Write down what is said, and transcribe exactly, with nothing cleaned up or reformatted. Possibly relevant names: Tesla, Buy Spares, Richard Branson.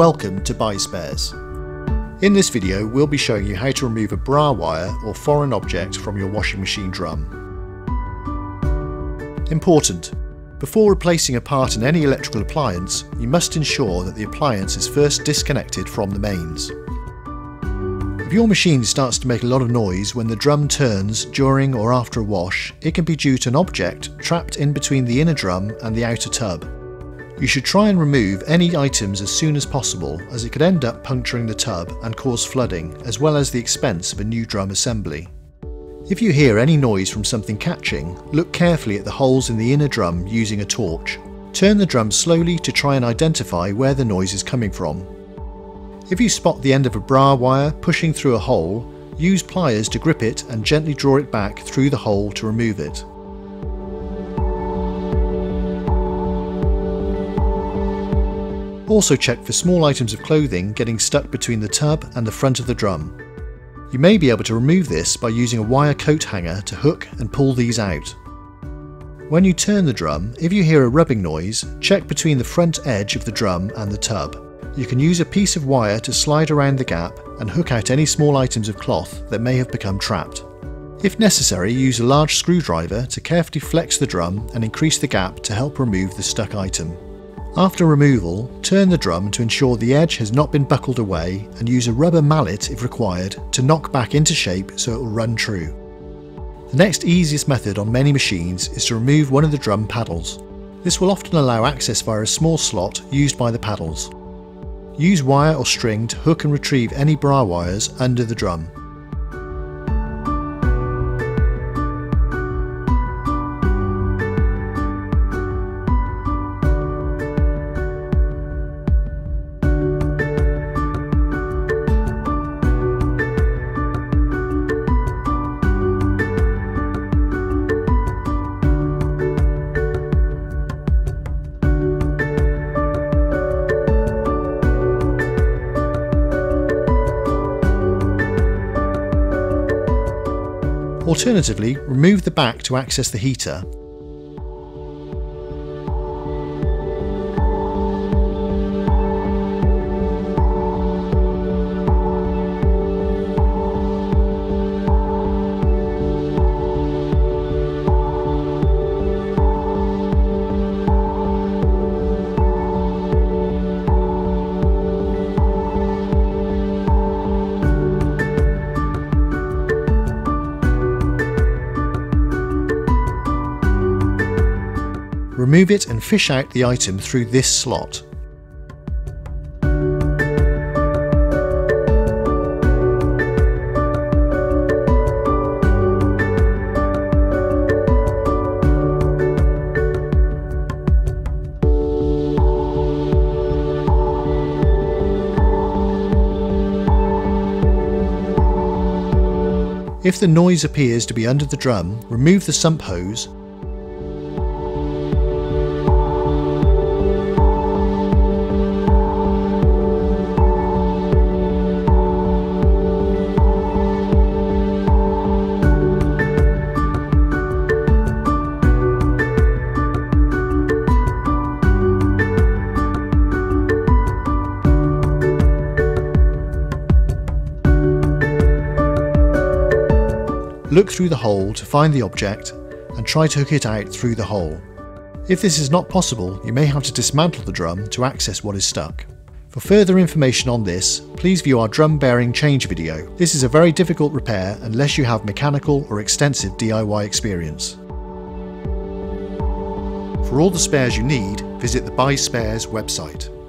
Welcome to Buy Spares. In this video we'll be showing you how to remove a bra wire or foreign object from your washing machine drum. Important: before replacing a part in any electrical appliance, you must ensure that the appliance is first disconnected from the mains. If your machine starts to make a lot of noise when the drum turns during or after a wash, it can be due to an object trapped in between the inner drum and the outer tub. You should try and remove any items as soon as possible, as it could end up puncturing the tub and cause flooding, as well as the expense of a new drum assembly. If you hear any noise from something catching, look carefully at the holes in the inner drum using a torch. Turn the drum slowly to try and identify where the noise is coming from. If you spot the end of a bra wire pushing through a hole, use pliers to grip it and gently draw it back through the hole to remove it. Also check for small items of clothing getting stuck between the tub and the front of the drum. You may be able to remove this by using a wire coat hanger to hook and pull these out. When you turn the drum, if you hear a rubbing noise, check between the front edge of the drum and the tub. You can use a piece of wire to slide around the gap and hook out any small items of cloth that may have become trapped. If necessary, use a large screwdriver to carefully flex the drum and increase the gap to help remove the stuck item. After removal, turn the drum to ensure the edge has not been buckled away and use a rubber mallet if required to knock back into shape so it will run true. The next easiest method on many machines is to remove one of the drum paddles. This will often allow access via a small slot used by the paddles. Use wire or string to hook and retrieve any bra wires under the drum. Alternatively, remove the back to access the heater. Remove it and fish out the item through this slot. If the noise appears to be under the drum, remove the sump hose . Look through the hole to find the object and try to hook it out through the hole. If this is not possible, you may have to dismantle the drum to access what is stuck. For further information on this, please view our drum bearing change video. This is a very difficult repair unless you have mechanical or extensive D I Y experience. For all the spares you need, visit the Buy Spares website.